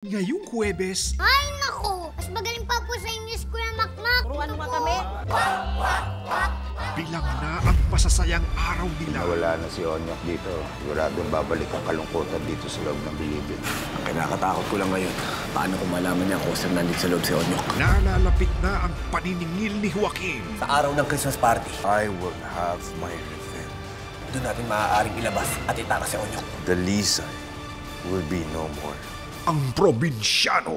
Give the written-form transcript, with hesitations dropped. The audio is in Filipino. Ngayong Huwebes... Ay, nako! Mas magaling pa po sa inyo, Kuya Makmak. Turuan mo kami. Bilang na ang pasasayang araw nila. Wala na si Onyok dito. Siguradong babalik ang kalungkutan dito sa loob ng Bilibid. Ang kinakatakot ko lang ngayon, paano kung malaman niya kung saan nandito sa loob si Onyok? Nalalapit na ang paniningil ni Joaquin. Sa araw ng Christmas party, I will have my revenge. Doon natin maaaring ilabas at itaka si Onyok. The Lisa will be no more. Ang Probinsyano.